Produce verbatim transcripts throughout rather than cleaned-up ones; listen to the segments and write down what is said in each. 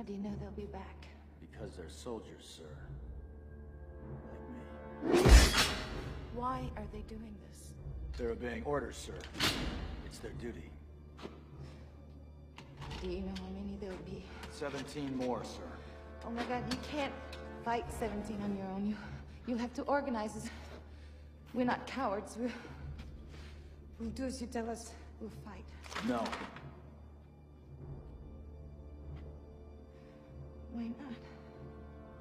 How do you know they'll be back? Because they're soldiers, sir. Like me. Why are they doing this? They're obeying orders, sir. It's their duty. Do you know how many there'll be? seventeen more, sir. Oh my god, you can't fight seventeen on your own. You, you'll have to organize us. We're not cowards. We're, we'll do as you tell us. We'll fight. No. Why not?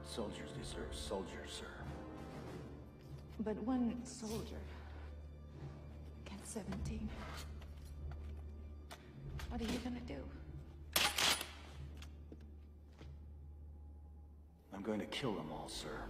Soldiers deserve soldiers, sir. But one soldier against seventeen. What are you gonna do? I'm going to kill them all, sir.